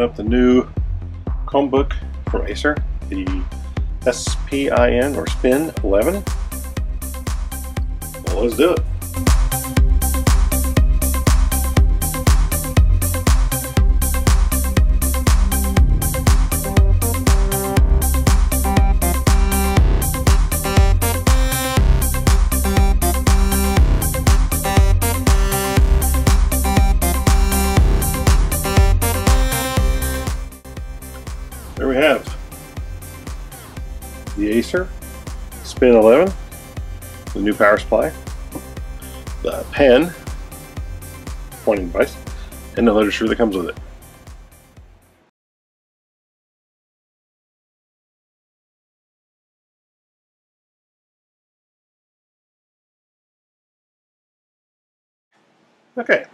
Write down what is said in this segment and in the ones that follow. open up the new Chromebook from Acer, the SPIN or Spin 11. Well, let's do it. There we have the Acer Spin 11, the new power supply, the pen, pointing device, and the literature that comes with it. Okay,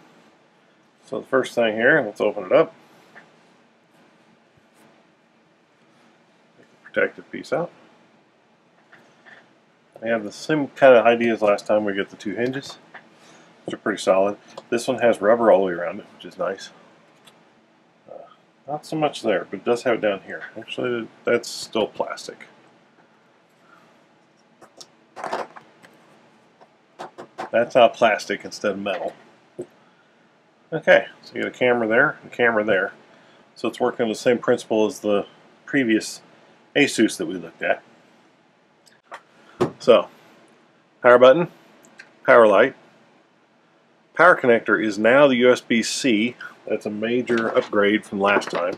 so the first thing here, let's open it up. Protective piece out. They have the same kind of idea as last time. We get the two hinges, which are pretty solid. This one has rubber all the way around it, which is nice. Not so much there, but it does have it down here. Actually, that's still plastic. That's now plastic instead of metal. Okay, so you got a camera there and a camera there. So it's working on the same principle as the previous ASUS that we looked at. So, power button, power light, power connector is now the USB-C. That's a major upgrade from last time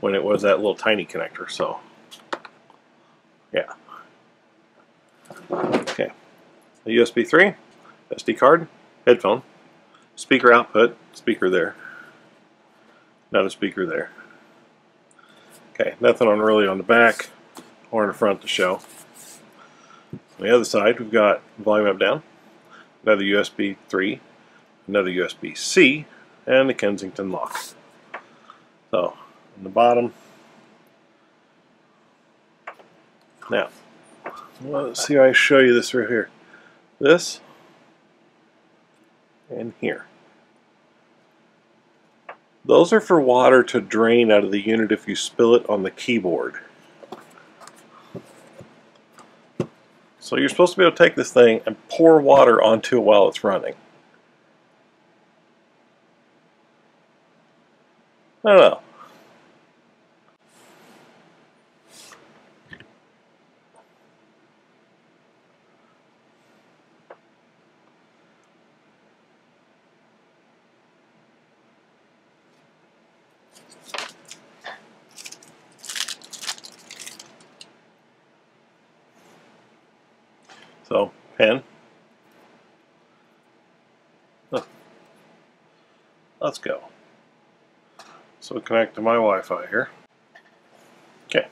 when it was that little tiny connector. So, yeah. Okay. The USB 3, SD card, headphone, speaker output, speaker there. Not a speaker there. Okay, nothing on really on the back or in the front to show. On the other side, we've got volume up, down, another USB 3, another USB-C, and the Kensington lock. So, on the bottom. Now, let's see if I show you this right here. This and here. Those are for water to drain out of the unit if you spill it on the keyboard. So you're supposed to be able to take this thing and pour water onto it while it's running. I don't know. So, pen. Huh. Let's go. So, connect to my Wi-Fi here. Okay.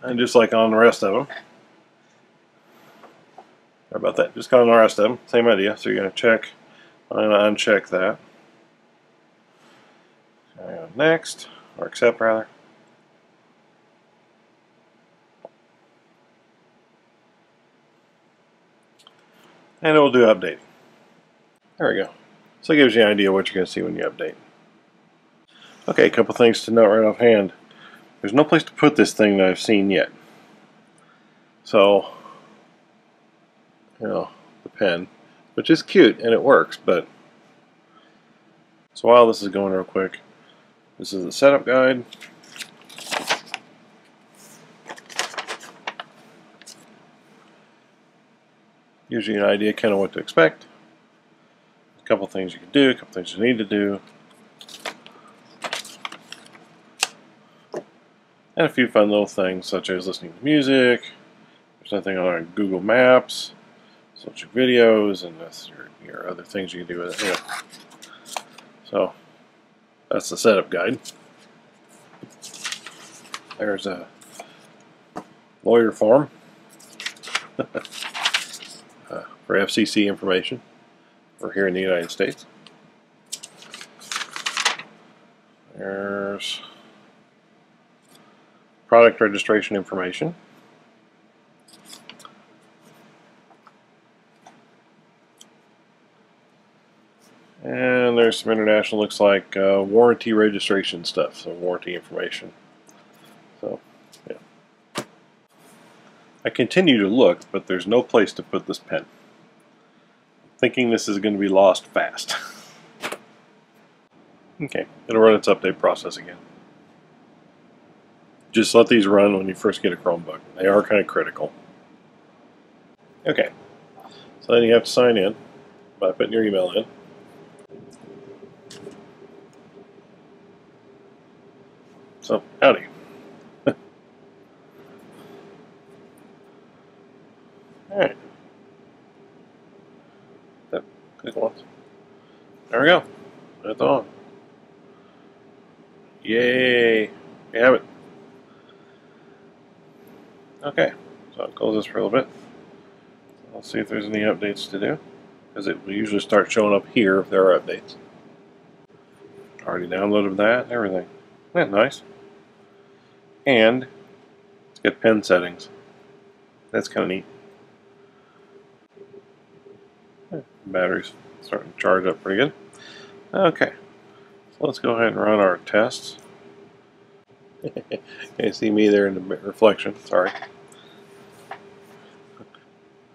And just like on the rest of them. Sorry about that. Just on the rest of them. Same idea. So, you're going to check. I'm going to uncheck that. And next. Or accept, rather. And it will do updating. There we go. So it gives you an idea of what you're going to see when you update. Okay, a couple things to note right offhand. There's no place to put this thing that I've seen yet. So, you know, the pen, which is cute and it works, but. So while this is going real quick, this is the setup guide. Gives you an idea kind of what to expect. A couple things you can do, a couple things you need to do. And a few fun little things such as listening to music. There's nothing on Google Maps. Searching videos and that's your other things you can do with it. Anyway. So that's the setup guide. There's a lawyer form. For FCC information for here in the United States. There's product registration information. And there's rest of international looks like warranty registration stuff, so warranty information. So, yeah. I continue to look, but there's no place to put this pen. I'm thinking this is going to be lost fast. Okay, it'll run its update process again. Just let these run when you first get a Chromebook. They are kind of critical. Okay, so then you have to sign in by putting your email in. So, howdy. Alright. Yep, click once. There we go. That's on. Yay! We have it. Okay, so I'll close this for a little bit. I'll see if there's any updates to do, because it will usually start showing up here if there are updates. Already downloaded that and everything. Isn't that nice? And let's get pen settings. That's kind of neat. Battery's starting to charge up pretty good. Okay, so let's go ahead and run our tests. You see me there in the reflection, sorry.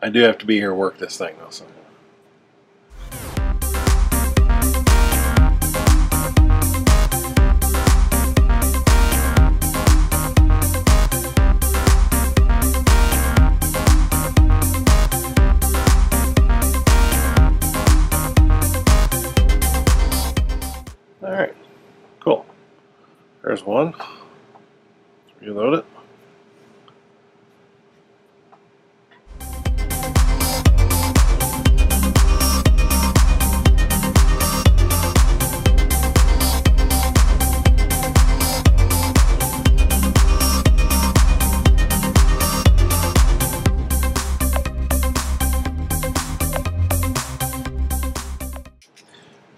I do have to be here to work this thing though, so. Alright, cool. There's one. Reload it.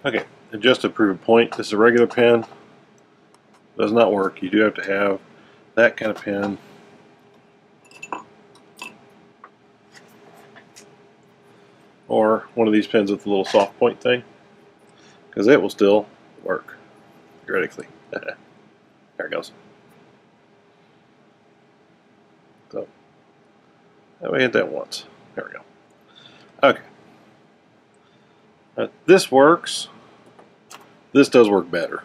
Okay, just to prove a point, this is a regular pen. Does not work. You do have to have that kind of pen. Or one of these pens with a little soft point thing. Because it will still work, theoretically. There it goes. So, we hit that once. There we go. Okay. Now, this works. This does work better.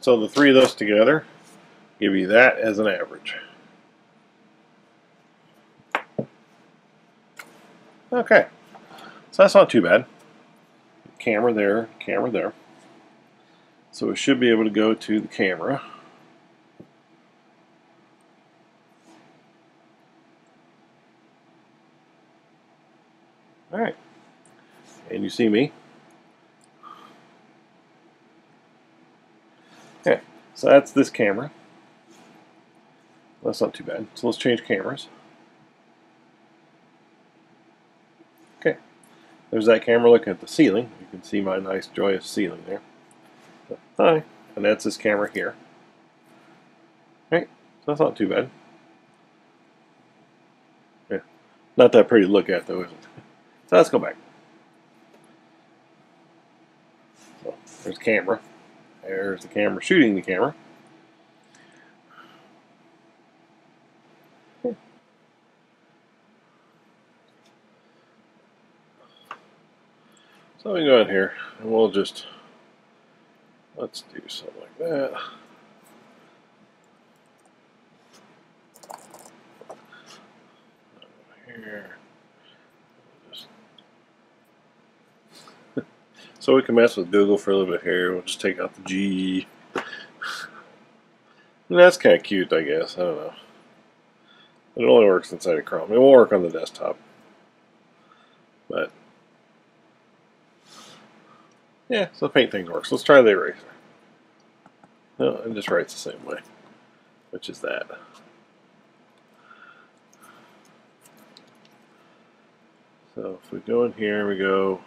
So the three of those together give you that as an average. Okay, so that's not too bad. Camera there. So we should be able to go to the camera. All right, and you see me. Okay, so that's this camera. That's not too bad. So let's change cameras. Okay, there's that camera looking at the ceiling. You can see my nice joyous ceiling there. So, hi, and that's this camera here. Right, so that's not too bad. Yeah, not that pretty to look at though, is it? So let's go back. So there's the camera. There's the camera shooting the camera. So we go out here and we'll just, let's do something like that. Here. So we can mess with Google for a little bit here. We'll just take out the G. And that's kind of cute, I guess. I don't know. It only works inside of Chrome. It won't work on the desktop. But, yeah, so paint thing works. Let's try the eraser. No, it just writes the same way, which is that. So if we go in here, we go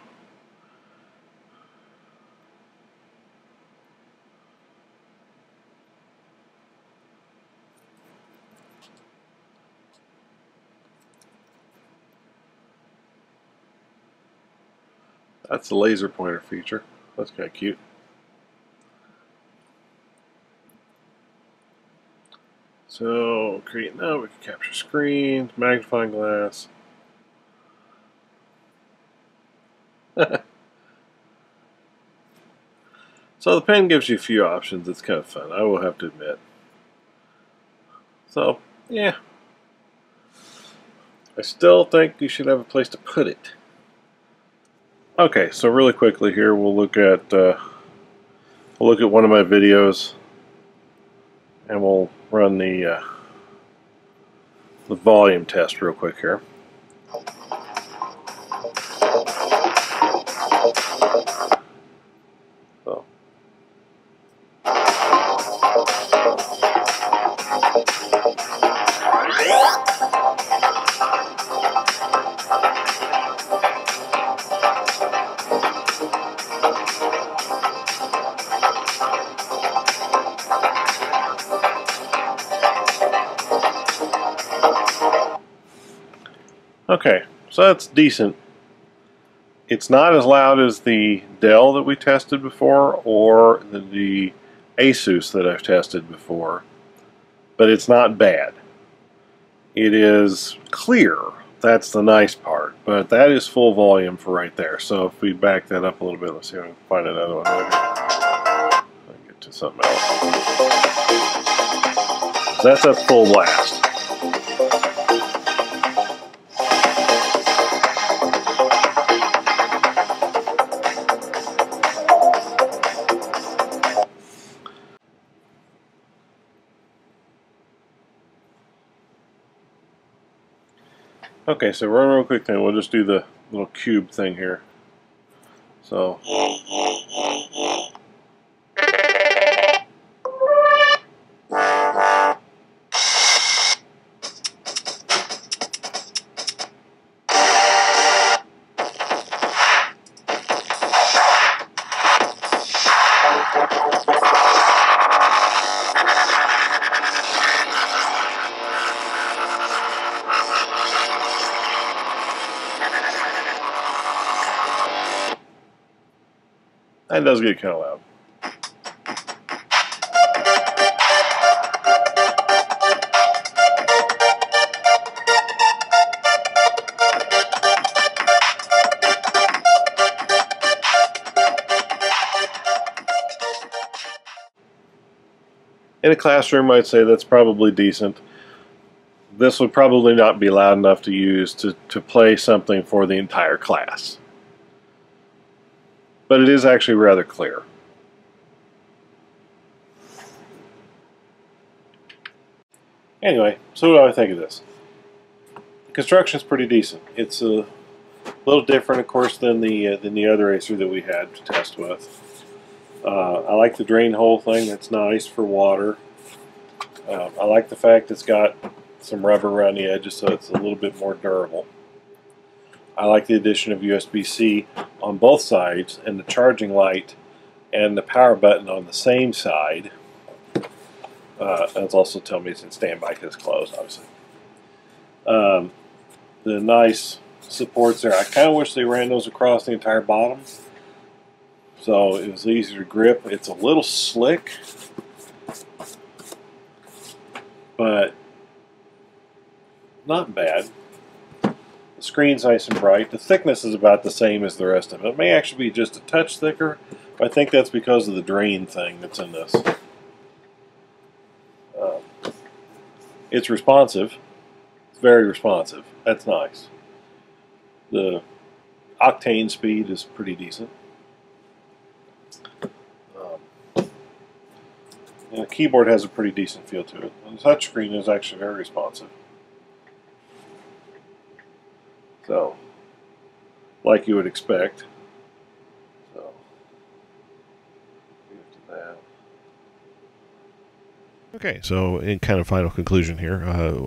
that's the laser pointer feature. That's kind of cute. So create now, we can capture screens, magnifying glass. So the pen gives you a few options. It's kind of fun, I will have to admit. So yeah, I still think you should have a place to put it. Okay, so really quickly here, we'll look at one of my videos, and we'll run the volume test real quick here. Okay, so that's decent. It's not as loud as the Dell that we tested before or the ASUS that I've tested before, but it's not bad. It is clear, that's the nice part, but that is full volume for right there. So if we back that up a little bit, let's see if I can find another one. Maybe I can get to something else. That's at full blast. Okay, so run real quick then. We'll just do the little cube thing here. So. It does get kind of loud. In a classroom, I'd say that's probably decent. This would probably not be loud enough to use to play something for the entire class. But it is actually rather clear. Anyway, so what do I think of this? The construction is pretty decent. It's a little different, of course, than the other Acer that we had to test with. I like the drain hole thing. That's nice for water. I like the fact it's got some rubber around the edges, so it's a little bit more durable. I like the addition of USB-C on both sides, and the charging light and the power button on the same side. That's also telling me it's in standby because it's closed, obviously. The nice supports there. I kind of wish they ran those across the entire bottom, so it was easier to grip. It's a little slick, but not bad. The screen's nice and bright. The thickness is about the same as the rest of it. It may actually be just a touch thicker, but I think that's because of the drain thing that's in this. It's responsive. It's very responsive. That's nice. The octane speed is pretty decent. And the keyboard has a pretty decent feel to it. And the touchscreen is actually very responsive. So, like you would expect. So, give it to that. Okay, so in kind of final conclusion here,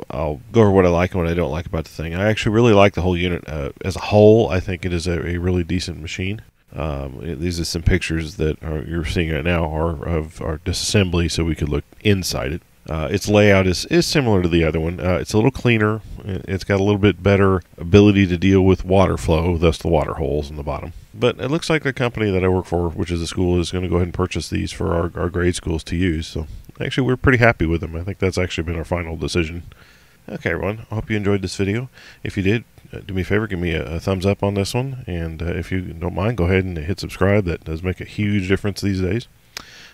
I'll go over what I like and what I don't like about the thing. I actually really like the whole unit as a whole. I think it is a really decent machine. These are some pictures that you're seeing right now are of our disassembly, so we could look inside it. Its layout is similar to the other one. It's a little cleaner. It's got a little bit better ability to deal with water flow, thus the water holes in the bottom. But it looks like the company that I work for, which is a school, is going to go ahead and purchase these for our grade schools to use. So actually, we're pretty happy with them. I think that's actually been our final decision. Okay, everyone, I hope you enjoyed this video. If you did, do me a favor, give me a thumbs up on this one. And if you don't mind, go ahead and hit subscribe. That does make a huge difference these days.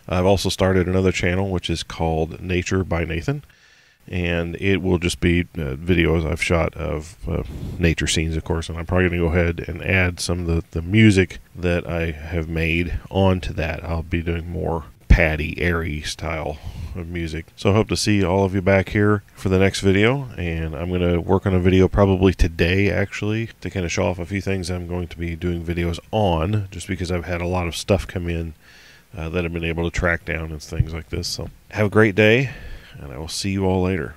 I've also started another channel, which is called Nature by Nathan, and it will just be videos I've shot of nature scenes, of course, and I'm probably going to go ahead and add some of the music that I have made onto that. I'll be doing more Paddy Airy style of music. So I hope to see all of you back here for the next video, and I'm going to work on a video probably today, actually, to kind of show off a few things I'm going to be doing videos on, just because I've had a lot of stuff come in that I've been able to track down and things like this. So have a great day, and I will see you all later.